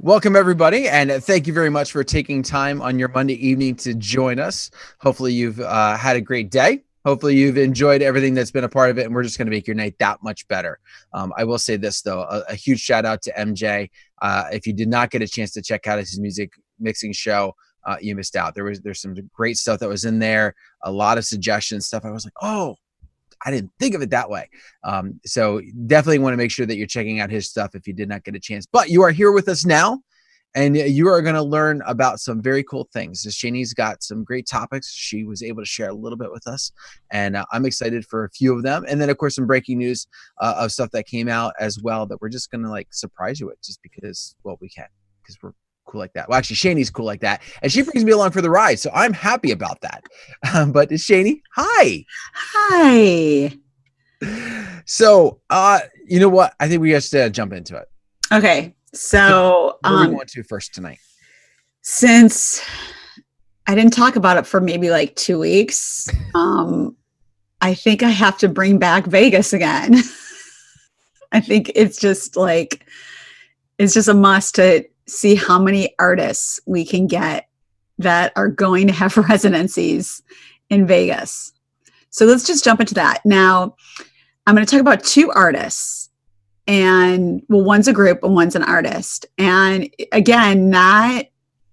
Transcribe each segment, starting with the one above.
Welcome, everybody, and thank you very much for taking time on your Monday evening to join us. Hopefully, you've had a great day. Hopefully, you've enjoyed everything that's been a part of it, and we're just going to make your night that much better. I will say this, though, a huge shout-out to MJ. If you did not get a chance to check out his music mixing show, you missed out. There's some great stuff that was in there, a lot of suggestions, stuff I was like, oh, I didn't think of it that way. So definitely want to make sure that you're checking out his stuff if you did not get a chance. But you are here with us now, and you are going to learn about some very cool things. Shani's got some great topics. She was able to share a little bit with us, and I'm excited for a few of them. And then, of course, some breaking news of stuff that came out as well that we're just going to, like, surprise you with just because, well, we can, because we're cool like that. Well, actually, Shani's cool like that, and she brings me along for the ride, so I'm happy about that. But Shani, hi. Hi. So, you know what? I think we just jump into it. Okay. So, what do we want to first tonight? Since I didn't talk about it for maybe like 2 weeks, I think I have to bring back Vegas again. I think it's just like, it's just a must to see how many artists we can get that are going to have residencies in Vegas. So let's just jump into that. Now, I'm going to talk about two artists, and well, one's a group and one's an artist. And again, not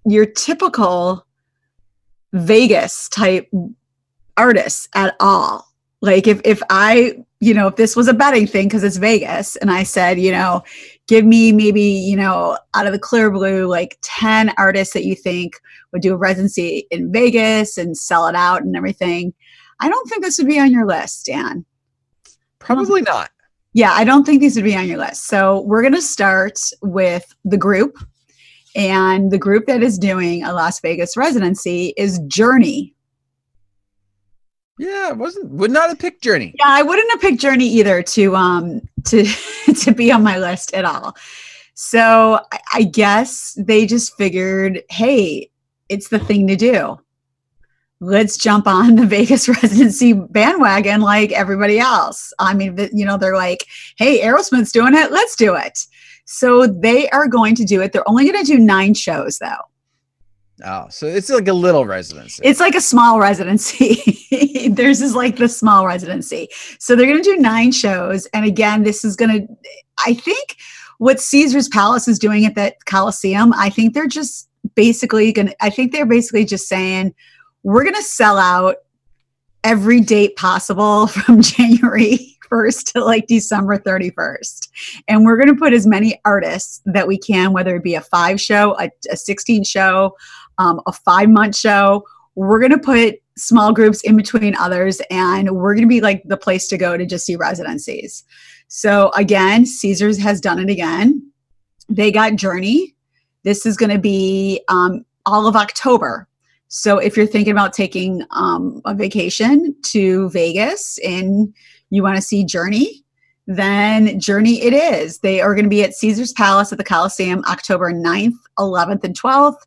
your typical Vegas type artists at all. Like if I, you know, if this was a betting thing, because it's Vegas, and I said, you know, give me maybe, you know, out of the clear blue, like 10 artists that you think would do a residency in Vegas and sell it out and everything. I don't think this would be on your list, Dan. Probably not. Yeah, I don't think these would be on your list. So we're going to start with the group. And the group that is doing a Las Vegas residency is Journey. Yeah, would not have picked Journey. Yeah, I wouldn't have picked Journey either to be on my list at all. So I guess they just figured, hey, it's the thing to do. Let's jump on the Vegas residency bandwagon like everybody else. I mean, you know, they're like, hey, Aerosmith's doing it. Let's do it. So they are going to do it. They're only going to do 9 shows, though. Oh, so it's like a little residency. It's like a small residency. Theirs is like the small residency. So they're going to do 9 shows. And again, this is going to, I think what Caesar's Palace is doing at that Coliseum, I think they're just basically going to, I think they're basically just saying, we're going to sell out every date possible from January 1st to like December 31st. And we're going to put as many artists that we can, whether it be a 5 show, a 16 show, a 5-month show. We're going to put small groups in between others, and we're going to be like the place to go to just see residencies. So again, Caesars has done it again. They got Journey. This is going to be all of October. So if you're thinking about taking a vacation to Vegas and you want to see Journey, then Journey it is. They are going to be at Caesar's Palace at the Coliseum October 9th, 11th, and 12th.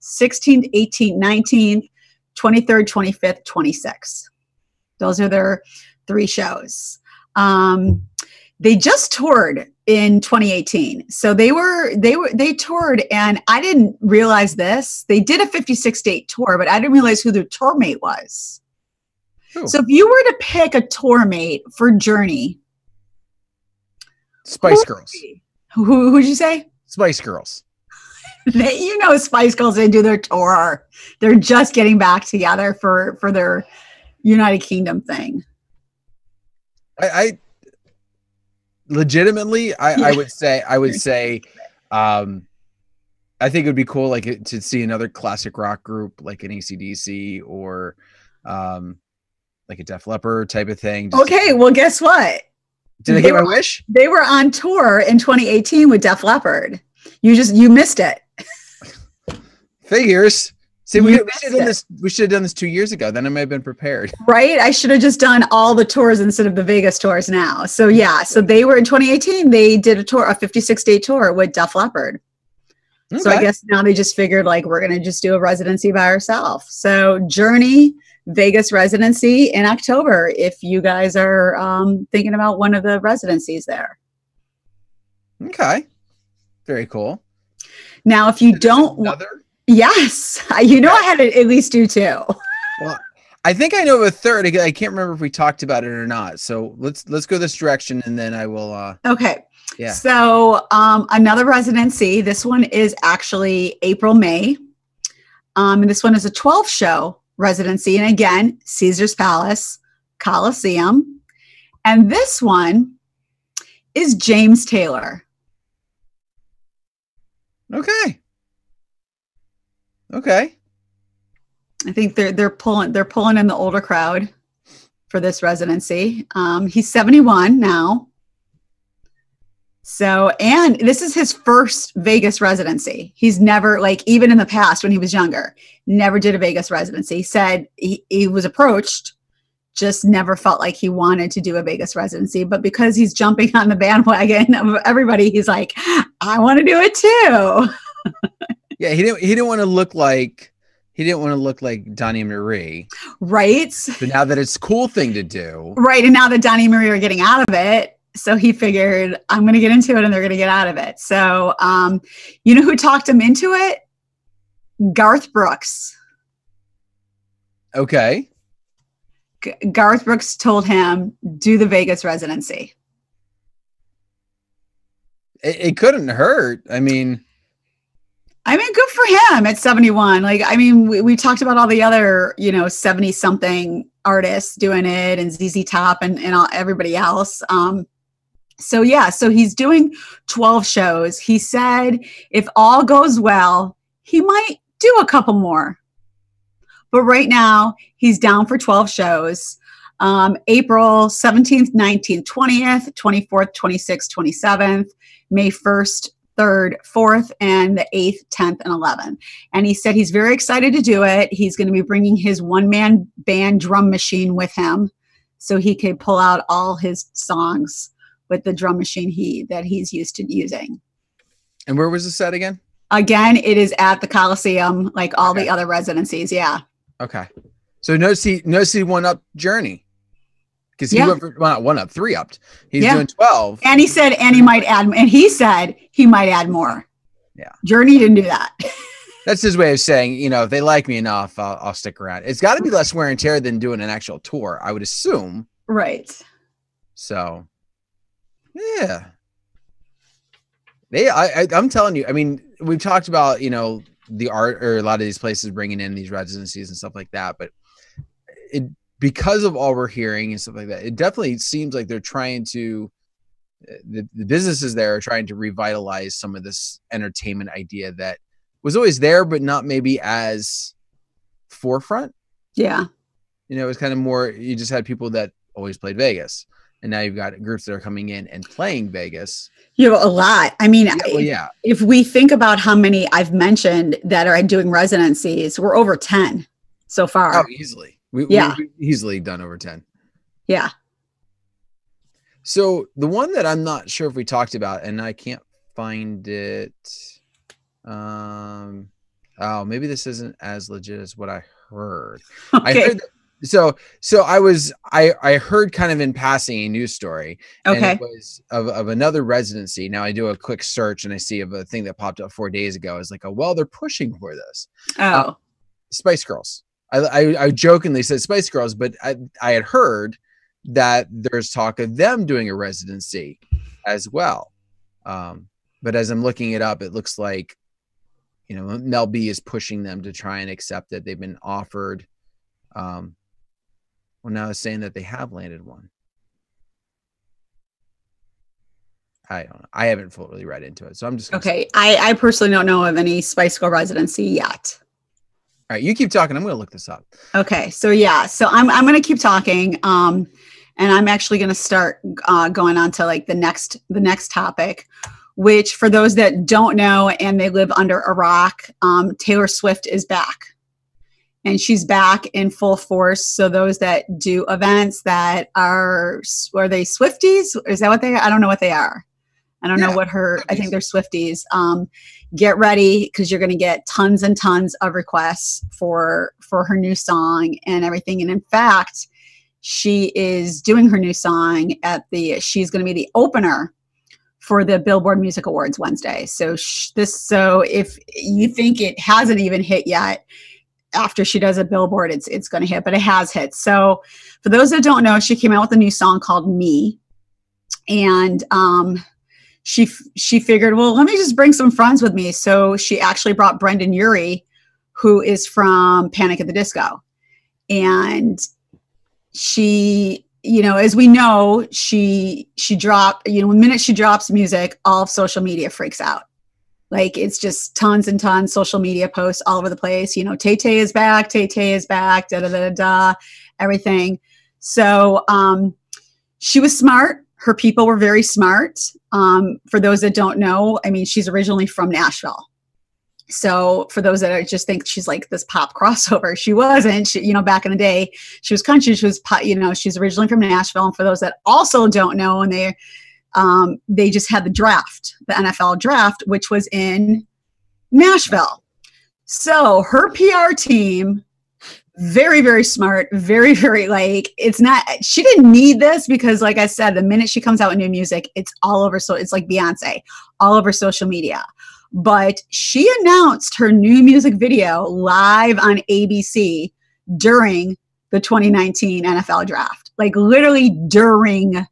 16th, 18th, 19th, 23rd, 25th, 26th. Those are their 3 shows. They just toured in 2018. So they toured, and I didn't realize this. They did a 56-date tour, but I didn't realize who their tour mate was. Ooh. So if you were to pick a tour mate for Journey, Spice Girls. Who would you say? Spice Girls. You know, Spice Girls, they do their tour. They're just getting back together for their United Kingdom thing. I legitimately, I would say, I think it would be cool, like, to see another classic rock group, like an AC/DC or like a Def Leppard type of thing. Okay, well, guess what? Did I get my wish? They were on tour in 2018 with Def Leppard. You missed it. Figures. See, we should have done this 2 years ago. Then I may have been prepared. Right? I should have just done all the tours instead of the Vegas tours now. So yeah, so they were in 2018, they did a tour, a 56-day tour with Def Leppard. Okay. So I guess now they just figured, like, we're going to just do a residency by ourselves. So Journey, Vegas residency in October, if you guys are thinking about one of the residencies there. Okay. Very cool. Now, if you don't, yes, you know, I had to at least do two. Well, I think I know of a third. I can't remember if we talked about it or not. So let's go this direction, and then I will. Okay. Yeah. So another residency. This one is actually April, May. And this one is a 12 show residency. And again, Caesar's Palace, Coliseum. And this one is James Taylor. Okay. Okay. I think they're pulling in the older crowd for this residency. He's 71 now. So, and this is his first Vegas residency. He's never, like, even in the past when he was younger, never did a Vegas residency. He said he was approached, just never felt like he wanted to do a Vegas residency. But because he's jumping on the bandwagon of everybody, he's like, I want to do it too. Yeah, he didn't want to look like Donnie and Marie. Right. But now that it's a cool thing to do. Right. And now that Donnie and Marie are getting out of it, so he figured, I'm going to get into it and they're going to get out of it. So, you know who talked him into it? Garth Brooks. Okay. Garth Brooks told him, do the Vegas residency. It couldn't hurt. I mean, good for him at 71. Like, I mean, we talked about all the other, you know, 70 something artists doing it, and ZZ Top and all, everybody else. So yeah, so he's doing 12 shows. He said, if all goes well, he might do a couple more, but right now he's down for 12 shows. April 17th, 19th, 20th, 24th, 26th, 27th, May 1st, 3rd, 4th, and the 8th, 10th, and 11th. And he said he's very excited to do it. He's going to be bringing his one-man band drum machine with him so he could pull out all his songs with the drum machine that he's used to using. And where was the set again? Again, it is at the Coliseum, like all the other residencies, yeah. Okay. So no C one-up Journey. Because he went for three upped. He's doing 12. And he said, he might add more. Yeah. Journey didn't do that. That's his way of saying, you know, if they like me enough, I'll stick around. It's got to be less wear and tear than doing an actual tour, I would assume. Right. So, yeah. I'm telling you, I mean, we've talked about, you know, the art or a lot of these places bringing in these residencies and stuff like that, but because of all we're hearing and stuff like that, it definitely seems like they're trying to, the businesses there are trying to revitalize some of this entertainment idea that was always there, but not maybe as forefront. Yeah. You know, it was kind of more, you just had people that always played Vegas, and now you've got groups that are coming in and playing Vegas. You know, a lot. I mean, if we think about how many I've mentioned that are doing residencies, we're over 10 so far. Oh, easily. We've easily done over 10. Yeah. So the one that I'm not sure if we talked about, and I can't find it. Oh, maybe this isn't as legit as what I heard. Okay. I heard kind of in passing a news story. Okay. And it was of another residency. Now I do a quick search and I see of a thing that popped up 4 days ago. It's like, oh, well, they're pushing for this. Oh. Spice Girls. I jokingly said Spice Girls, but I had heard that there's talk of them doing a residency as well. But as I'm looking it up, it looks like, you know, Mel B is pushing them to try and accept that they've been offered. Well, now it's saying that they have landed one. I don't know. I haven't fully read into it, so I'm just okay. I personally don't know of any Spice Girl residency yet. All right, you keep talking. I'm going to look this up. Okay, so yeah, so I'm going to keep talking, and I'm actually going to start going on to like the next topic, which for those that don't know and they live under a rock, Taylor Swift is back, and she's back in full force. So those that do events that are they Swifties? Is that what they are? I don't know what they are. I don't know what her, I think they're Swifties. Get ready, because you're going to get tons and tons of requests for her new song and everything. And in fact, she is doing her new song she's going to be the opener for the Billboard Music Awards Wednesday. So so if you think it hasn't even hit yet, after she does a Billboard, it's going to hit, but it has hit. So for those that don't know, she came out with a new song called Me, and she figured, well, let me just bring some friends with me. So she actually brought Brendan Urie, who is from Panic at the Disco. And she, you know, as we know, she dropped, you know, the minute she drops music, all of social media freaks out. Like, it's just tons and tons social media posts all over the place. You know, Tay-Tay is back, da-da-da-da-da, everything. So she was smart. Her people were very smart. For those that don't know, I mean, she's originally from Nashville. So for those that just think she's like this pop crossover, she wasn't. She, you know, back in the day, she was country. She was, you know, she's originally from Nashville. And for those that also don't know, and they just had the draft, the NFL draft, which was in Nashville. So her PR team, very, very smart, very, very, like, it's not, she didn't need this because, like I said, the minute she comes out with new music, it's all over. So it's like Beyonce, all over social media. But she announced her new music video live on ABC during the 2019 NFL draft, like literally during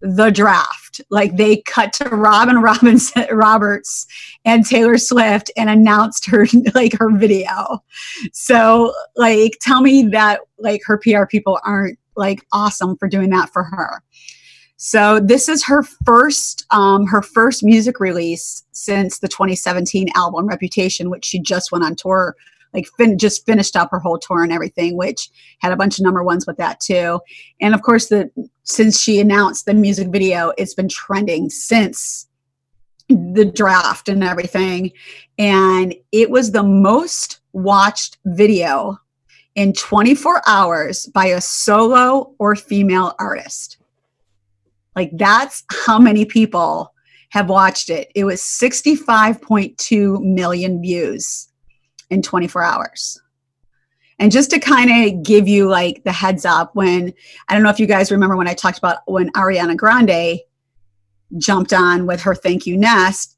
the draft. Like, they cut to Robin Roberts and Taylor Swift and announced her, like, her video. So, like, tell me that, like, her PR people aren't, like, awesome for doing that for her. So this is her first music release since the 2017 album Reputation, which she just went on tour, like just finished up her whole tour and everything, which had a bunch of #1s with that too. And of course, since she announced the music video, it's been trending since the draft and everything. And it was the most watched video in 24 hours by a solo or female artist. Like, that's how many people have watched it. It was 65.2 million views in 24 hours. And just to kind of give you, like, the heads up, when, I don't know if you guys remember when I talked about when Ariana Grande jumped on with her Thank You Next,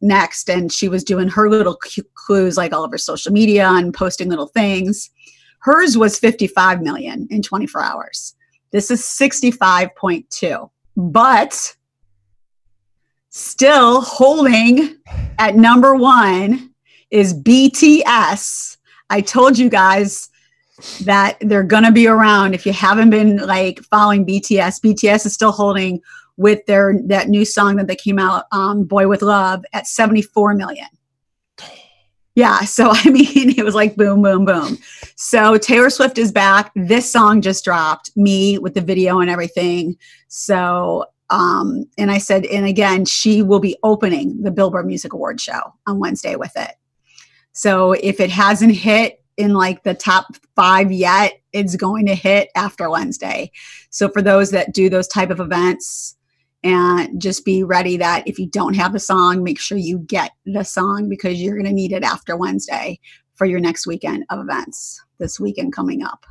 and she was doing her little clues, like, all over social media and posting little things. Hers was 55 million in 24 hours. This is 65.2. But still holding at #1 is BTS. I told you guys that they're going to be around. If you haven't been, like, following BTS, BTS is still holding with that new song that they came out, Boy With Love, at 74 million. Yeah, so I mean, it was like boom, boom, boom. So Taylor Swift is back. This song just dropped, Me, with the video and everything. So, and I said, and again, she will be opening the Billboard Music Awards show on Wednesday with it. So if it hasn't hit in, like, the top 5 yet, it's going to hit after Wednesday. So for those that do those type of events, and just be ready that if you don't have the song, make sure you get the song, because you're going to need it after Wednesday for your next weekend of events, this weekend coming up.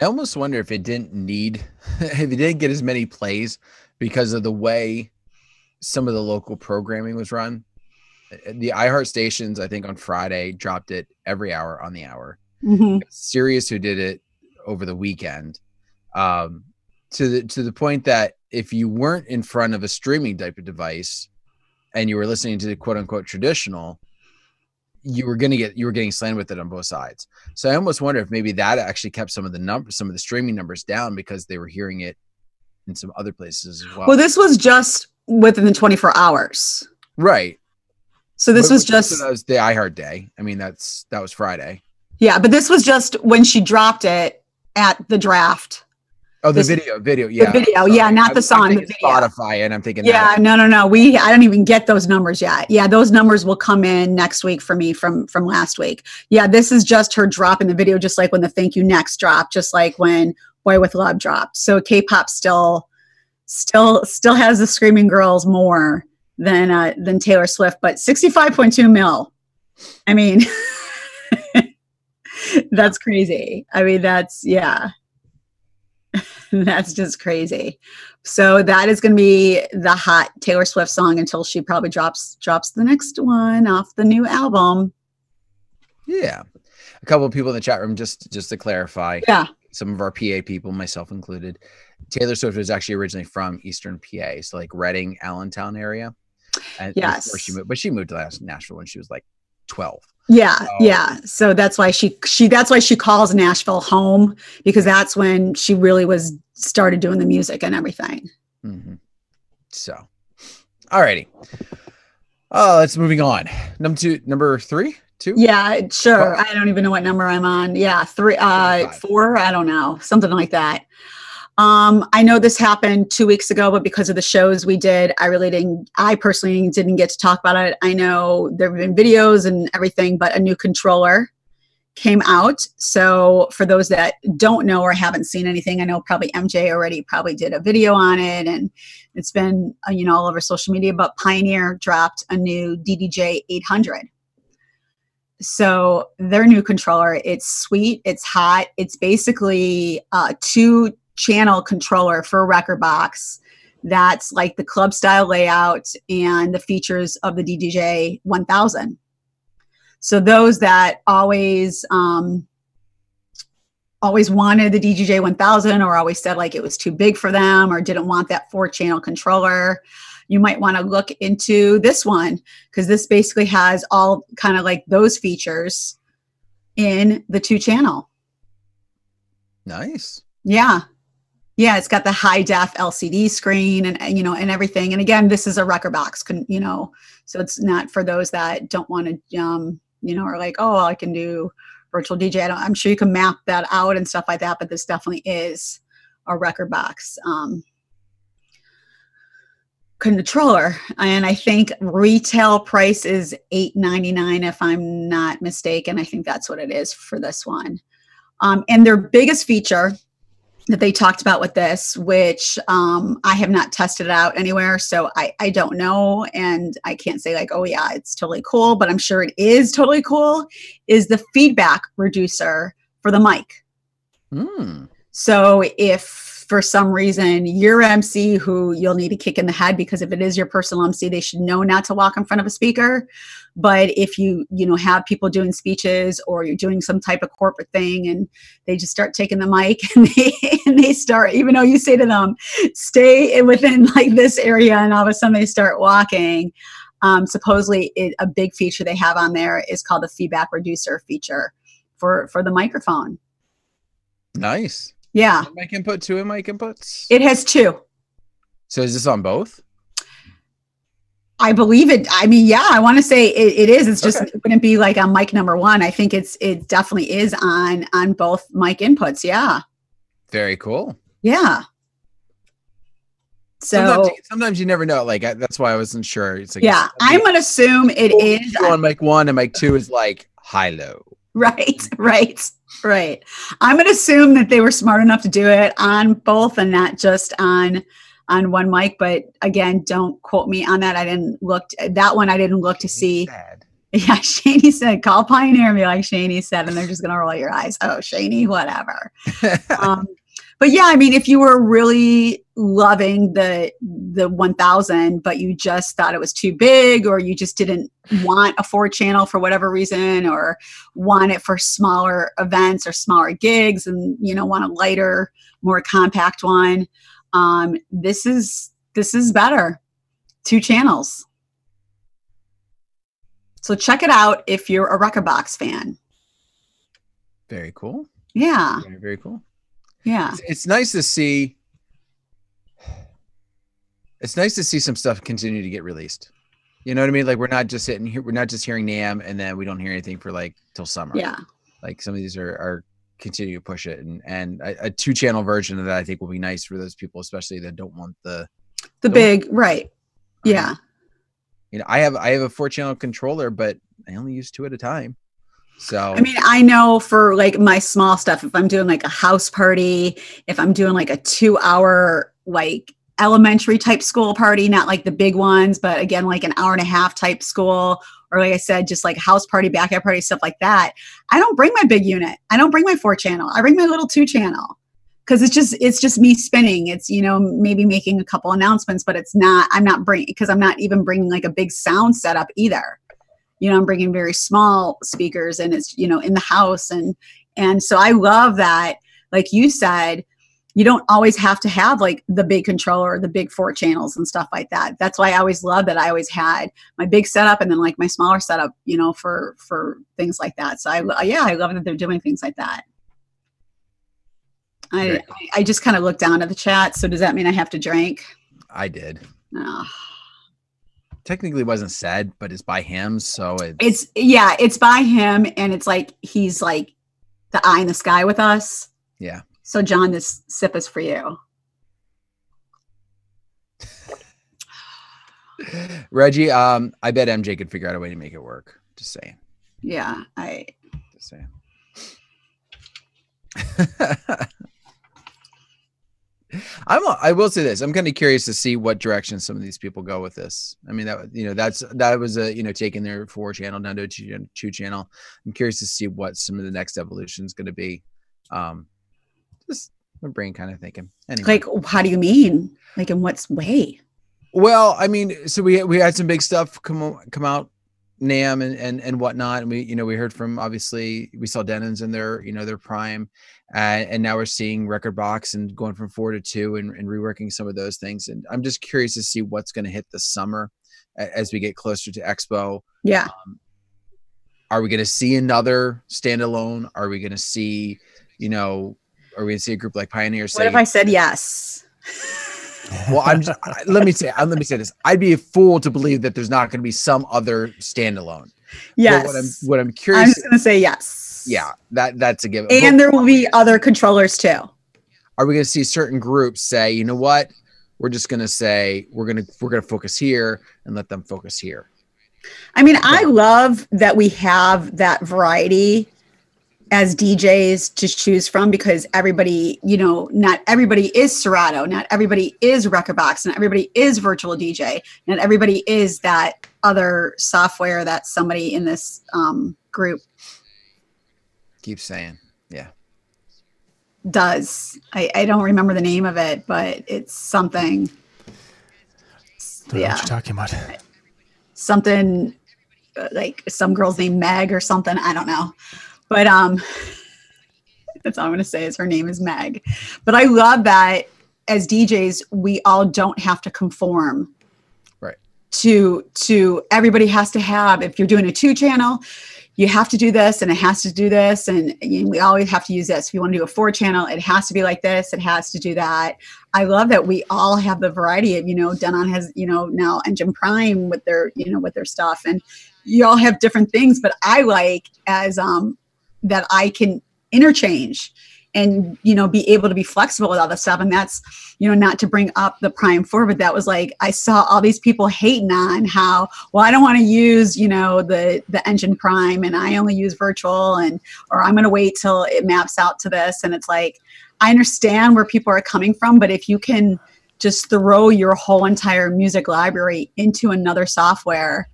I almost wonder if it didn't need, if it didn't get as many plays because of the way some of the local programming was run. The iHeart stations, I think on Friday, dropped it every hour on the hour. Mm-hmm. Sirius, who did it over the weekend, to the point that if you weren't in front of a streaming type of device and you were listening to the quote unquote traditional, you were getting slammed with it on both sides. So I almost wonder if maybe that actually kept some of the streaming numbers down, because they were hearing it in some other places as well. Well, this was just within the 24 hours. Right. So this was just, so that was the iHeart day. I mean, that was Friday. Yeah. But this was just when she dropped it at the draft. Oh, the video, yeah. The video, yeah, not the song, the video. Spotify, and I'm thinking, yeah, that. No, I don't even get those numbers yet. Yeah, those numbers will come in next week for me from last week. Yeah, this is just her drop in the video, just like when the Thank You Next dropped, just like when Boy With Love dropped. So K-pop still has the Screaming Girls more than Taylor Swift, but 65.2 mil. I mean, that's crazy. I mean, that's, yeah. That's just crazy. So that is going to be the hot Taylor Swift song until she probably drops the next one off the new album. Yeah. A couple of people in the chat room, just to clarify. Yeah. Some of our PA people, myself included. Taylor Swift was actually originally from Eastern PA, so like Reading, Allentown area. And yes. She moved, but she moved to Nashville when she was like 12. Yeah. So, yeah. So that's why she calls Nashville home, because that's when she really started doing the music and everything. Mm-hmm. So, alrighty. Let's moving on. Number three. Yeah, sure. Five. I don't even know what number I'm on. Yeah. Three, four. I don't know. Something like that. I know this happened 2 weeks ago, but because of the shows we did, I personally didn't get to talk about it. I know there have been videos and everything, but a new controller came out. So for those that don't know or haven't seen anything, I know probably MJ already probably did a video on it, and it's been, you know, all over social media, but Pioneer dropped a new DDJ-800. So their new controller, it's sweet, it's hot. It's basically two channel controller for a rekordbox. That's like the club style layout and the features of the DDJ-1000. So those that always wanted the DDJ-1000, or always said like it was too big for them, or didn't want that 4-channel controller, you might want to look into this one, because this basically has all kind of like those features in the 2-channel. Nice. Yeah. Yeah, it's got the high def LCD screen and, you know, and everything. And again, this is a rekordbox, you know, so it's not for those that don't want to, you know, are like, oh, I can do virtual DJ. I'm sure you can map that out and stuff like that, but this definitely is a rekordbox controller. And I think retail price is $899, if I'm not mistaken. I think that's what it is for this one. And their biggest feature that they talked about with this, which I have not tested it out anywhere, so I don't know, and I can't say like, oh yeah, it's totally cool, but I'm sure it is totally cool, is the feedback reducer for the mic. Mm. So if for some reason your MC, who you'll need to kick in the head, because if it is your personal MC, they should know not to walk in front of a speaker. But if you know, have people doing speeches, or you're doing some type of corporate thing and they just start taking the mic and they start, even though you say to them, stay within like this area, and all of a sudden they start walking. Supposedly a big feature they have on there is called the feedback reducer feature for the microphone. Nice. Yeah. Mic input, 2 mic inputs? It has 2. So is this on both? I believe it. I mean, yeah, I want to say it is. It's just, okay. It wouldn't be like on mic number 1. I think it definitely is on both mic inputs. Yeah. Very cool. Yeah. So sometimes you never know. Like that's why I wasn't sure. It's like, yeah, I'm gonna assume it is on mic 1, and mic 2 is like high low. Right. I'm gonna assume that they were smart enough to do it on both and not just on one mic, but again, don't quote me on that. I didn't look that one. I didn't look to see. Said. Yeah, Shani said, call Pioneer and be like Shani said, and they're just gonna roll your eyes. Oh, Shani, whatever. But yeah, I mean, if you were really loving the 1000, but you just thought it was too big, or you just didn't want a 4-channel for whatever reason, or want it for smaller events or smaller gigs, and you know, want a lighter, more compact one. This is better. 2 channels. So check it out if you're a rekordbox fan. Very cool. Yeah. Very, very cool. Yeah. It's nice to see. It's nice to see some stuff continue to get released. You know what I mean? Like, we're not just sitting here. We're not just hearing NAMM and then we don't hear anything for like till summer. Yeah. Like some of these are continue to push it, and a 2-channel version of that I think will be nice for those people, especially that don't want the big one. Right. Yeah. You know, I have a 4-channel controller, but I only use 2 at a time. So I mean, I know for like my small stuff, if I'm doing like a house party, if I'm doing like a 2-hour like elementary type school party, not like the big ones, but again, like an 1.5-hour type school, or like I said, just like house party, backyard party, stuff like that, I don't bring my big unit. I don't bring my 4-channel. I bring my little 2-channel, because it's just me spinning. It's, you know, maybe making a couple announcements, but it's not, I'm not even bringing like a big sound setup either. You know, I'm bringing very small speakers and it's, you know, in the house. And so I love that, like you said, you don't always have to have like the big controller or the big 4 channels and stuff like that. That's why I always loved that I always had my big setup and then like my smaller setup, you know, for things like that. So I love that they're doing things like that. I just kind of looked down at the chat. So does that mean I have to drink? I did. Oh. Technically wasn't said, but it's by him. So it's by him. And it's like, he's like the eye in the sky with us. Yeah. So John, this sip is for you. Reggie, I bet MJ could figure out a way to make it work. Just saying. Yeah, just saying. I will say this. I'm kind of curious to see what direction some of these people go with this. I mean, that was taking their 4 channel down to a 2 channel. I'm curious to see what some of the next evolution is going to be. Just my brain kind of thinking. Anyway. Like, how do you mean? Like, in what way? Well, I mean, so we had some big stuff come out, NAMM and whatnot. And we heard from, obviously we saw Denon's in their prime, and now we're seeing rekordbox and going from 4 to 2 and reworking some of those things. And I'm just curious to see what's going to hit this summer as we get closer to Expo. Yeah. Are we going to see another standalone? Are we going to see, are we going to see a group like Pioneer? What if I said yes? Well, let me say this. I'd be a fool to believe that there's not going to be some other standalone. Yes. But what I'm curious. I'm just going to say yes. Yeah, that's a given. And there will be other controllers too. Are we going to see certain groups say, you know what? We're just going to say we're going to focus here and let them focus here. I mean, yeah. I love that we have that variety as DJs to choose from, because everybody, not everybody is Serato, not everybody is rekordbox, not everybody is virtual DJ, not everybody is that other software that somebody in this group keeps saying. Yeah. Does. I don't remember the name of it, but it's something. Don't know what you're talking about. Something like some girl's named Meg or something. I don't know. But that's all I'm going to say is her name is Meg. But I love that as DJs, we all don't have to conform. Right. To everybody has to have, if you're doing a 2 channel, you have to do this and it has to do this. And we always have to use this. If you want to do a 4 channel, it has to be like this. It has to do that. I love that we all have the variety of, Denon has, now Engine Prime with their, with their stuff. And you all have different things, but I like as, that I can interchange and, be able to be flexible with all this stuff. And that's, not to bring up the Prime 4, but that was like, I saw all these people hating on how, well, I don't want to use, the Engine Prime and I only use virtual or I'm going to wait till it maps out to this. And it's like, I understand where people are coming from, but if you can just throw your whole entire music library into another software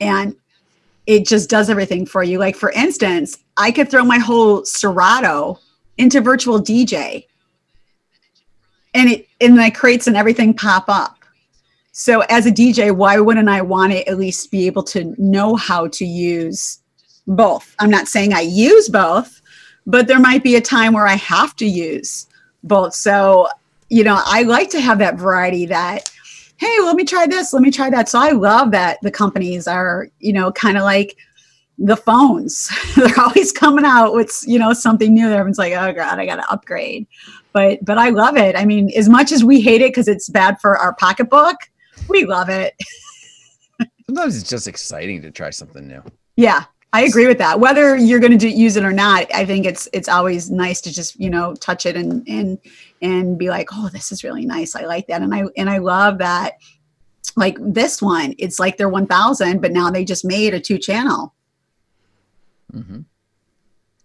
and it just does everything for you. Like, for instance, I could throw my whole Serato into virtual DJ and it creates an everything pop up. So as a DJ, why wouldn't I want to at least be able to know how to use both? I'm not saying I use both, but there might be a time where I have to use both. So, I like to have that variety that, hey, let me try this, let me try that. So I love that the companies are, kind of like the phones. They're always coming out with, something new. Everyone's like, oh God, I got to upgrade. But I love it. I mean, as much as we hate it because it's bad for our pocketbook, we love it. Sometimes it's just exciting to try something new. Yeah, I agree with that. Whether you're going to use it or not, I think it's always nice to just, touch it and be like, oh, this is really nice. I like that. And I love that, like this one, it's like their 1000, but now they just made a 2 channel. Mm-hmm.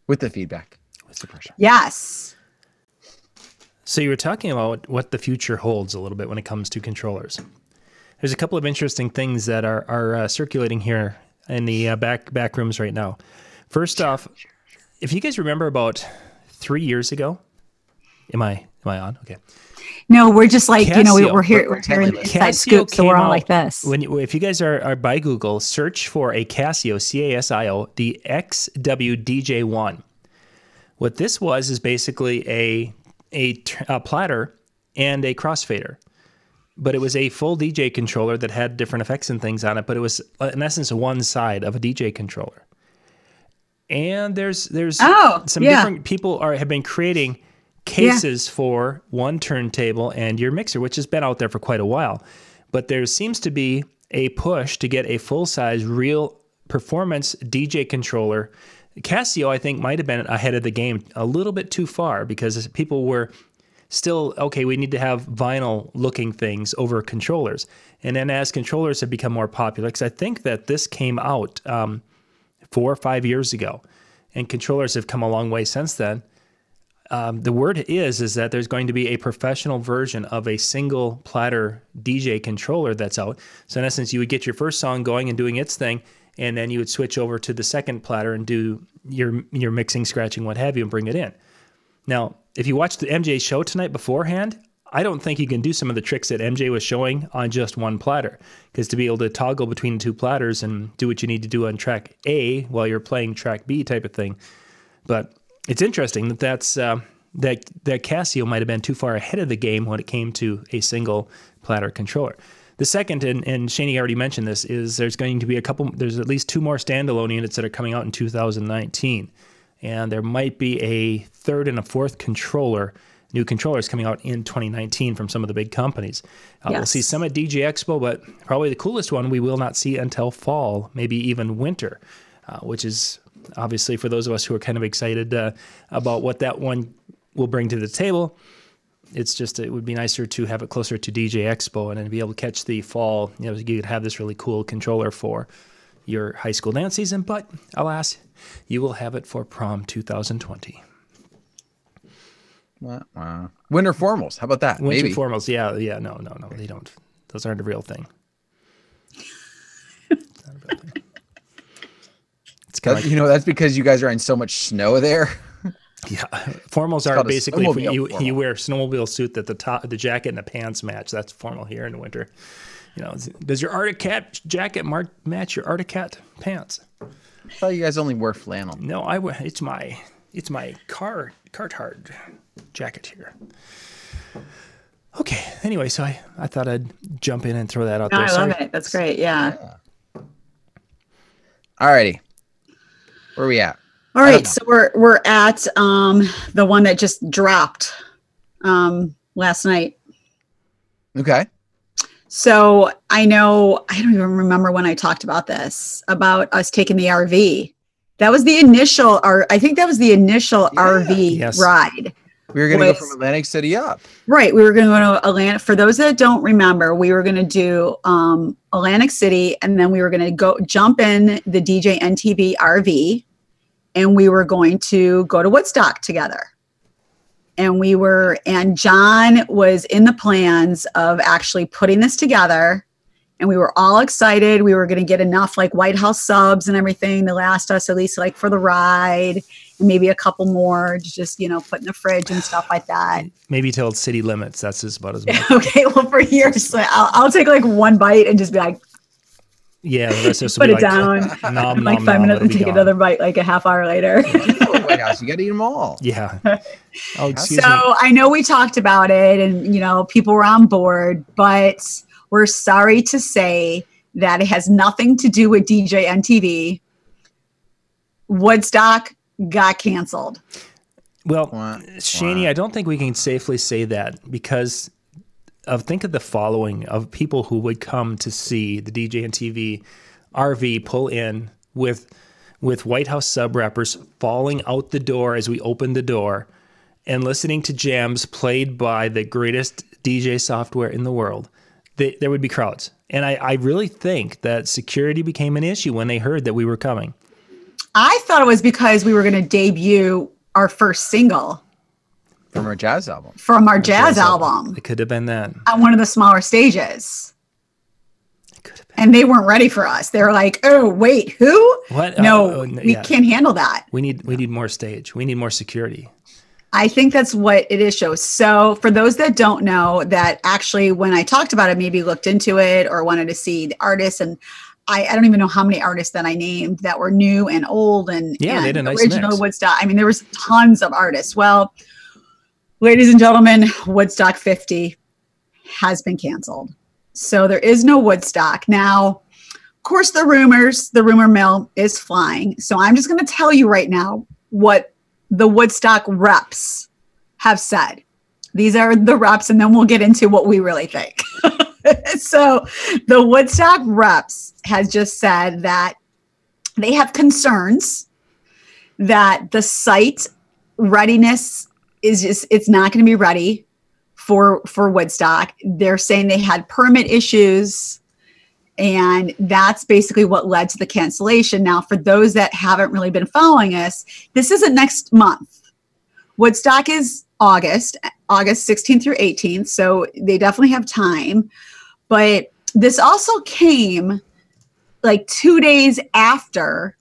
With the feedback. With the pressure. Yes. So you were talking about what the future holds a little bit when it comes to controllers. There's a couple of interesting things that are circulating here in the back rooms right now. First off, if you guys remember about 3 years ago, Am I on? Okay. No, we're just like, Casio, you know, we're here, we're hearing inside scoop, so we're on like this. When you, if you guys are by Google, search for a Casio, C-A-S-I-O, the XW DJ1. What this was is basically a platter and a crossfader, but it was a full DJ controller that had different effects and things on it, but it was in essence one side of a DJ controller. And there's some different people have been creating cases for one turntable and your mixer, which has been out there for quite a while. But there seems to be a push to get a full-size real performance DJ controller. Casio, I think, might have been ahead of the game a little bit too far, because people were still, okay, we need to have vinyl-looking things over controllers. And then as controllers have become more popular, because I think that this came out 4 or 5 years ago, and controllers have come a long way since then. The word is that there's going to be a professional version of a single platter DJ controller that's out. So in essence, you would get your first song going and doing its thing, and then you would switch over to the second platter and do your mixing, scratching, what have you, and bring it in. Now, if you watched the MJ show tonight beforehand, I don't think you can do some of the tricks that MJ was showing on just one platter, because to be able to toggle between the two platters and do what you need to do on track A while you're playing track B type of thing. But it's interesting that that Casio might have been too far ahead of the game when it came to a single platter controller. The second, and Shani already mentioned this, is there's going to be there's at least 2 more standalone units that are coming out in 2019. And there might be a third and a fourth controller, new controllers coming out in 2019 from some of the big companies. We'll see some at DJ Expo, but probably the coolest one we will not see until fall, maybe even winter, which is obviously for those of us who are kind of excited about what that one will bring to the table. It's just, it would be nicer to have it closer to DJ Expo and then be able to catch the fall. You know, you could have this really cool controller for your high school dance season, but alas, you will have it for prom 2020. Winter formals, how about that? Winter maybe. Formals, yeah, no, they don't. Those aren't a real thing. It's not a real thing. It's kind of like, you know, that's because you guys are in so much snow there. Yeah, formals are basically you wear a snowmobile suit that the top, the jacket, and the pants match. That's formal here in the winter. You know, does your Arctic Cat jacket match your Arctic Cat pants? I thought you guys only wear flannel. No, it's my Carhartt jacket here. Okay. Anyway, so I thought I'd jump in and throw that out there. I love it. That's great. Yeah. All righty. Where are we at? All right. So we're at the one that just dropped last night. Okay. So I don't even remember when I talked about this, about us taking the RV. That was the initial, I think that was the initial RV ride. We were going to go from Atlantic City up. Right. We were going to go to Atlanta. For those that don't remember, we were going to do Atlantic City, and then we were going to go jump in the DJNTV RV, and we were going to go to Woodstock together. And John was in the plans of actually putting this together, and we were all excited. We were going to get enough like White House subs and everything to last us at least like for the ride, and maybe a couple more to just, you know, put in the fridge and stuff like that. Maybe till city limits. That's just about as much. Okay. Well, for years, I'll take like one bite and just be like, yeah, the rest of us will put it down. Nom, like nom, 5 minutes and take another bite like a half hour later. White House, you got to eat them all. Yeah. Oh, excuse me. So I know we talked about it, and you know people were on board, but we're sorry to say that it has nothing to do with DJNTV. Woodstock got canceled. Well, Shani, I don't think we can safely say that, because think of the following of people who would come to see the DJNTV RV pull in with White House sub rappers falling out the door as we opened the door and listening to jams played by the greatest DJ software in the world. There would be crowds. And I really think that security became an issue when they heard that we were coming. I thought it was because we were going to debut our first single. From our jazz album. From our jazz album. It could have been that. On one of the smaller stages. It could have been. And they weren't ready for us. They were like, oh, wait, who? What? No, we can't handle that. We need more stage. We need more security. I think that's what it is, show. So for those that don't know, that actually when I talked about it, maybe looked into it or wanted to see the artists, and I don't even know how many artists that I named that were new and old and, they had a nice original mix. Woodstock. I mean, there was tons of artists. Well, ladies and gentlemen, Woodstock 50 has been canceled. So there is no Woodstock. Now, of course, the rumor mill is flying. So I'm just going to tell you right now what the Woodstock reps have said. These are the reps, and then we'll get into what we really think. So the Woodstock reps has just said that they have concerns that the site readiness is just, it's not going to be ready for Woodstock. They're saying they had permit issues, and that's basically what led to the cancellation. Now, for those that haven't really been following us, this isn't next month. Woodstock is August 16th through 18th, so they definitely have time. But this also came like 2 days after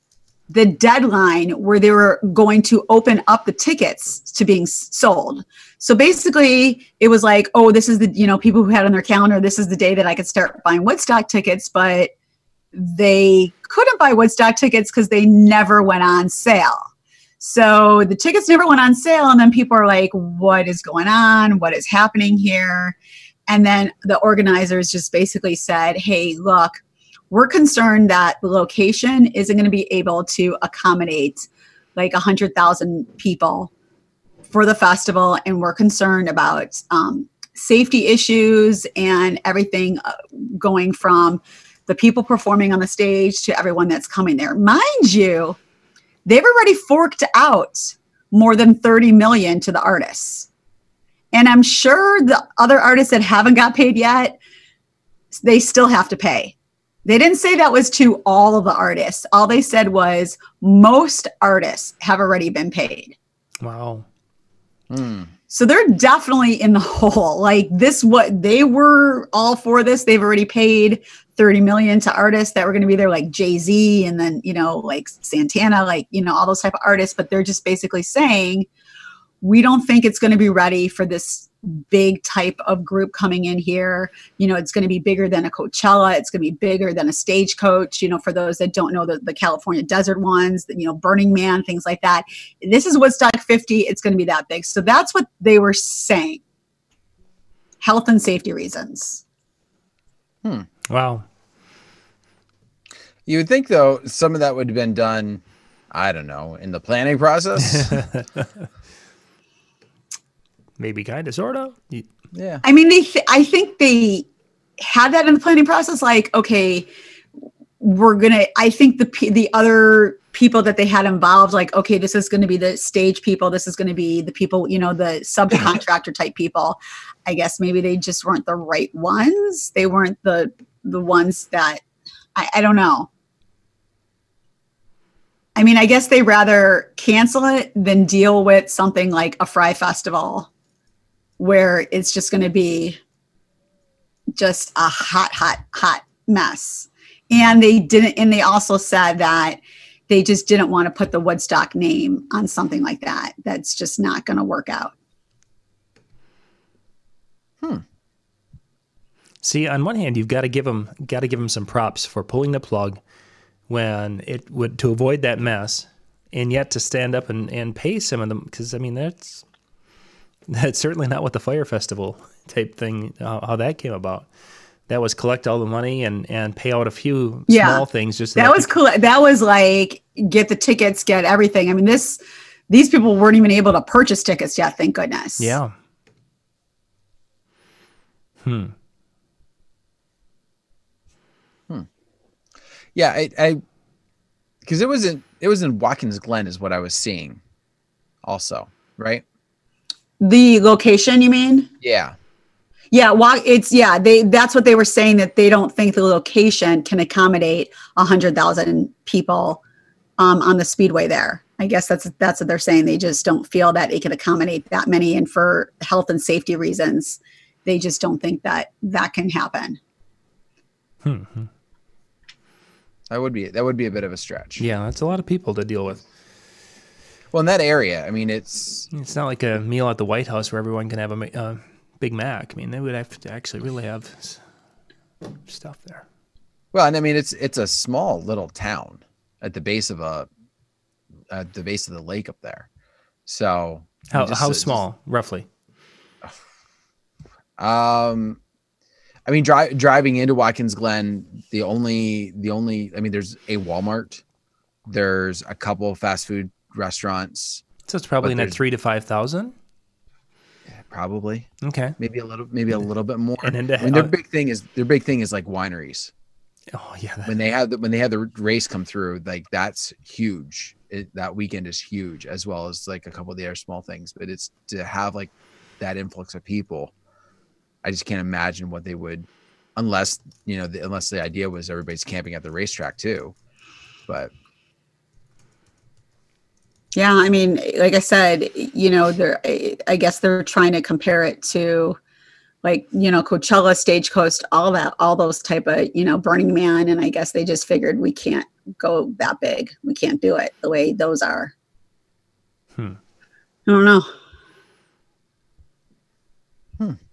the deadline where they were going to open up the tickets to being sold. So basically it was like, oh, this is the, you know, people who had on their calendar, this is the day that I could start buying Woodstock tickets, but they couldn't buy Woodstock tickets because they never went on sale. So the tickets never went on sale. And then people are like, what is going on? What is happening here? And then the organizers just basically said, hey, look, we're concerned that the location isn't going to be able to accommodate like 100,000 people for the festival. And we're concerned about safety issues and everything going from the people performing on the stage to everyone that's coming there. Mind you, they've already forked out more than $30 million to the artists. And I'm sure the other artists that haven't got paid yet, they still have to pay. They didn't say that was to all of the artists. All they said was most artists have already been paid. Wow. Mm. So they're definitely in the hole. Like this, what they were all for this. They've already paid $30 million to artists that were going to be there, like Jay-Z and then, you know, like Santana, like, you know, all those type of artists. But they're just basically saying, we don't think it's going to be ready for this big type of group coming in here. You know, it's going to be bigger than a Coachella. It's going to be bigger than a Stagecoach. You know, for those that don't know the California desert ones, you know, Burning Man, things like that. This is Woodstock 50. It's going to be that big. So that's what they were saying. Health and safety reasons. Hmm. Wow. You would think, though, some of that would have been done, I don't know, in the planning process. Maybe kind of, sort of. Yeah. I mean, I think they had that in the planning process. Like, okay, we're going to, I think the other people that they had involved, like, okay, this is going to be the stage people. This is going to be the people, you know, the subcontractor type people. I guess maybe they just weren't the right ones. They weren't the ones that, I don't know. I mean, I guess they rather cancel it than deal with something like a Fyre Festival, where it's just going to be just a hot mess. And they didn't, and they also said that they just didn't want to put the Woodstock name on something like that. That's just not going to work out. Hmm. See, on one hand, you've got to give them some props for pulling the plug when it would, to avoid that mess, and yet to stand up and pay some of them, because I mean, that's certainly not what the Fyre Festival type thing, how that came about. That was collect all the money and pay out a few small things. Just that was cool. That was like, get the tickets, get everything. I mean, these people weren't even able to purchase tickets yet. Thank goodness. Yeah. Hmm. Hmm. Yeah. Because it was in Watkins Glen is what I was seeing also. Right. The location, you mean? Yeah. Yeah. That's what they were saying, that they don't think the location can accommodate 100,000 people on the speedway there. I guess that's what they're saying. They just don't feel that it can accommodate that many. And for health and safety reasons, they just don't think that can happen. Hmm. That would be a bit of a stretch. Yeah. That's a lot of people to deal with. Well, in that area, I mean, it's not like a meal at the White House where everyone can have a Big Mac. I mean, they would have to actually really have stuff there. Well, and I mean, it's a small little town at the base of the lake up there. So how small, roughly? I mean, driving into Watkins Glen, the only, I mean, there's a Walmart, there's a couple of fast food restaurants. So it's probably in that 3,000 to 5,000. Probably. Okay. Maybe a little bit more. And then their big thing is like wineries. Oh yeah. When they have the race come through, like that's huge. That weekend is huge, as well as like a couple of the other small things, but it's to have like that influx of people. I just can't imagine what they would, unless the idea was everybody's camping at the racetrack too, but. Yeah. I mean, like I said, you know, I guess they're trying to compare it to like, you know, Coachella, Stagecoach, all those type of, you know, Burning Man. And I guess they just figured we can't go that big. We can't do it the way those are. I don't know.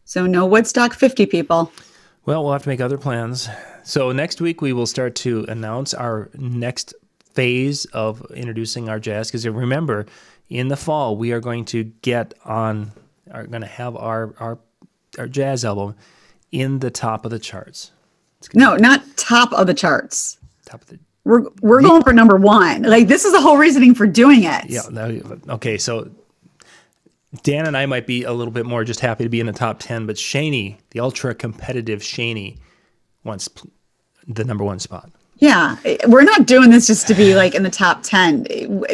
So no Woodstock 50 people. Well, we'll have to make other plans. So next week we will start to announce our next phase of introducing our jazz. Because remember, in the fall we are going to have our jazz album in the top of the charts. No, not top of the charts. Top of the. We're going for #1. Like, this is the whole reasoning for doing it. Yeah. No, okay. So. Dan and I might be a little bit more just happy to be in the top 10, but Shaney, the ultra competitive Shaney, wants the #1 spot. Yeah, we're not doing this just to be like in the top 10.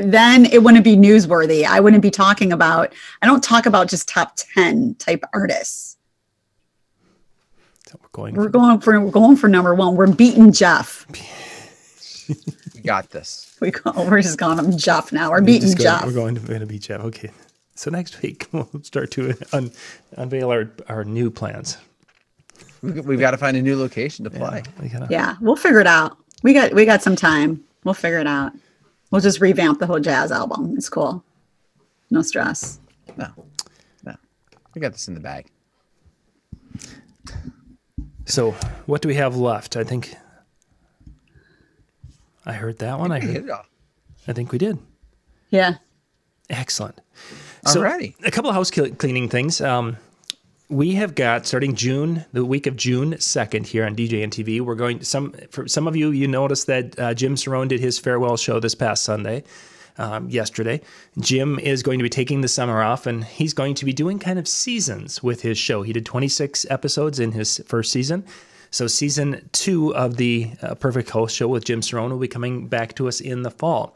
Then it wouldn't be newsworthy. I wouldn't be talking about, I don't talk about just top 10 type artists. So we're going for #1. We're beating Jeff. We got this. We're just calling him Jeff now. We're beating Jeff. We're going to beat Jeff. Okay. So next week, we'll start to unveil our new plans. We've got to find a new location to play. Yeah, we'll figure it out. We got some time. We'll figure it out. We'll just revamp the whole jazz album. It's cool. No stress. No. We got this in the bag. So what do we have left? I think I heard that one. I think we did. Yeah. Excellent. So alrighty. A couple of house cleaning things. We have got, starting June, the week of June 2nd here on DJNTV, we're going to, for some of you, you noticed that Jim Cerrone did his farewell show this past Sunday, yesterday. Jim is going to be taking the summer off, and he's going to be doing kind of seasons with his show. He did 26 episodes in his first season. So season 2 of the Perfect Host Show with Jim Cerrone will be coming back to us in the fall.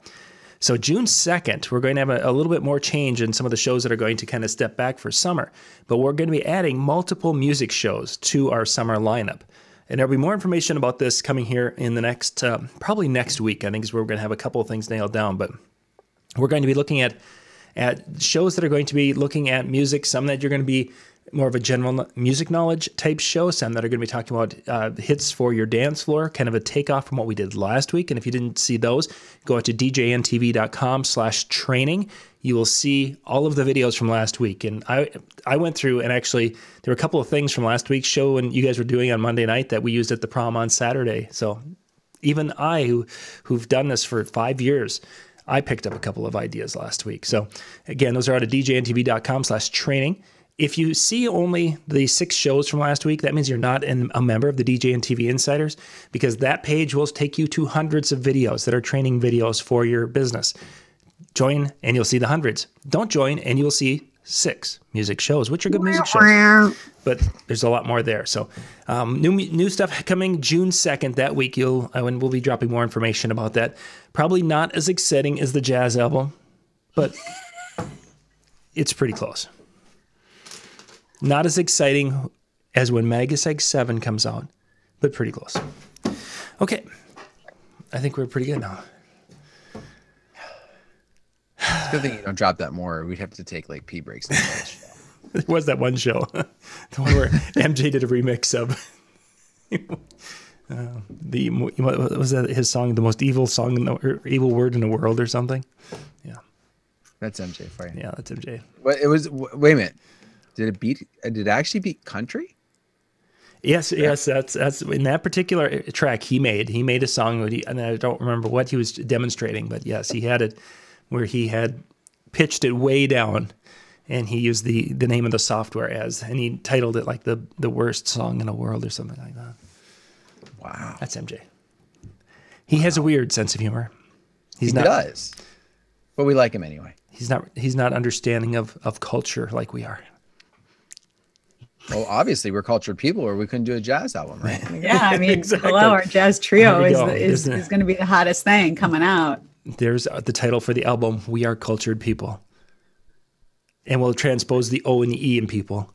So June 2nd, we're going to have a little bit more change in some of the shows that are going to kind of step back for summer. But we're going to be adding multiple music shows to our summer lineup. And there'll be more information about this coming here in the next, probably next week, I think, is where we're going to have a couple of things nailed down. But we're going to be looking at shows that are going to be looking at music, some that you're going to be more of a general music knowledge type show, some that are going to be talking about hits for your dance floor, kind of a takeoff from what we did last week. And if you didn't see those, go out to djntv.com/training. You will see all of the videos from last week. And I went through, and actually there were a couple of things from last week's show and you guys were doing on Monday night that we used at the prom on Saturday. So even I, who've done this for 5 years, I picked up a couple of ideas last week. So again, those are out at djntv.com/training. If you see only the 6 shows from last week, that means you're not a member of the DJ and TV Insiders, because that page will take you to hundreds of videos that are training videos for your business. Join and you'll see the hundreds. Don't join and you'll see 6 music shows, which are good music shows, but there's a lot more there. So new stuff coming June 2nd that week. We'll be dropping more information about that. Probably not as exciting as the jazz album, but it's pretty close. Not as exciting as when Magaseg 7 comes out, but pretty close. Okay. I think we're pretty good now. It's a good thing you don't drop that more. We'd have to take like pee breaks. There was that one show. The one where MJ did a remix of what was that, his song, the most evil song in the, or evil word in the world or something? Yeah. That's MJ for you. Yeah, that's MJ. But it was, wait a minute. Did it beat, did it actually beat country? Yes, yeah. Yes, that's in that particular track he made. He made a song that he, and I don't remember what he was demonstrating, but yes, he had it where he had pitched it way down, and he used the name of the software as, and he titled it like the worst song in the world or something like that. Wow, that's MJ. He has a weird sense of humor. He does, but we like him anyway. He's not understanding of culture like we are. Well, obviously we're cultured people, or we couldn't do a jazz album, right? Yeah, I mean, exactly. Hello, our jazz trio is going to be the hottest thing coming out. There's the title for the album, We Are Cultured People. And we'll transpose the O and the E in people.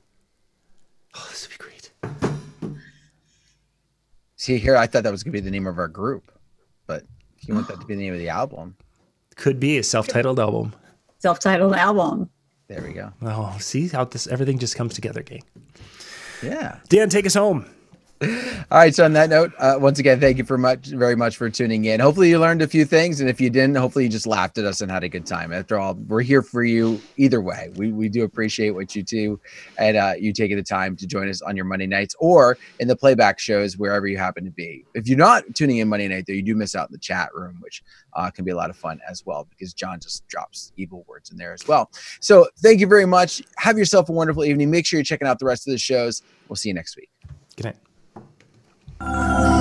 Oh, this would be great. See, here, I thought that was going to be the name of our group, but if you want that to be the name of the album. Could be a self-titled album. Self-titled album. There we go. Oh, see how this everything just comes together, gang. Yeah. Dan, take us home. All right. So on that note, once again, thank you very much for tuning in. Hopefully you learned a few things. And if you didn't, hopefully you just laughed at us and had a good time. After all, we're here for you either way. We do appreciate what you do and you taking the time to join us on your Monday nights or in the playback shows, wherever you happen to be. If you're not tuning in Monday night, though, you do miss out in the chat room, which can be a lot of fun as well, because John just drops evil words in there as well. So thank you very much. Have yourself a wonderful evening. Make sure you're checking out the rest of the shows. We'll see you next week. Good night.